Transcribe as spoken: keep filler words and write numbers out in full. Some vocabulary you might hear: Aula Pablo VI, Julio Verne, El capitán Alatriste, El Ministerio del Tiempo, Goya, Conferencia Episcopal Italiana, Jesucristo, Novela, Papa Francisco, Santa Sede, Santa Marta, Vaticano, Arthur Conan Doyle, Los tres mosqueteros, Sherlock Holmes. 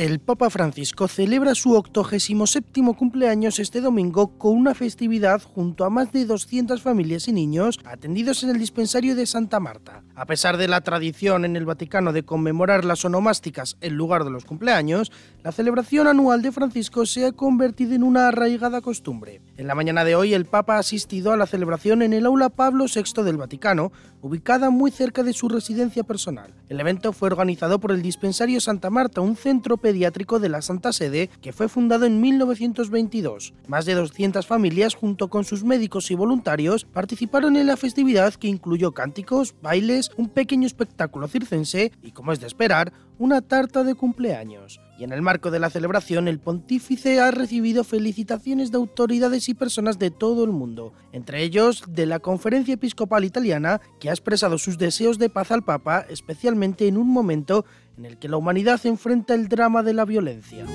El Papa Francisco celebra su octogésimo séptimo cumpleaños este domingo con una festividad junto a más de doscientas familias y niños atendidos en el dispensario de Santa Marta. A pesar de la tradición en el Vaticano de conmemorar las onomásticas en lugar de los cumpleaños, la celebración anual de Francisco se ha convertido en una arraigada costumbre. En la mañana de hoy, el Papa ha asistido a la celebración en el Aula Pablo sexto del Vaticano, ubicada muy cerca de su residencia personal. El evento fue organizado por el dispensario Santa Marta, un centro pediátrico de la Santa Sede que fue fundado en mil novecientos veintidós. Más de doscientas familias, junto con sus médicos y voluntarios, participaron en la festividad que incluyó cánticos, bailes, un pequeño espectáculo circense y, como es de esperar, una tarta de cumpleaños. Y en el marco de la celebración, el pontífice ha recibido felicitaciones de autoridades y personas de todo el mundo, entre ellos de la Conferencia Episcopal Italiana, que ha expresado sus deseos de paz al Papa, especialmente en un momento en el que la humanidad enfrenta el drama de la violencia.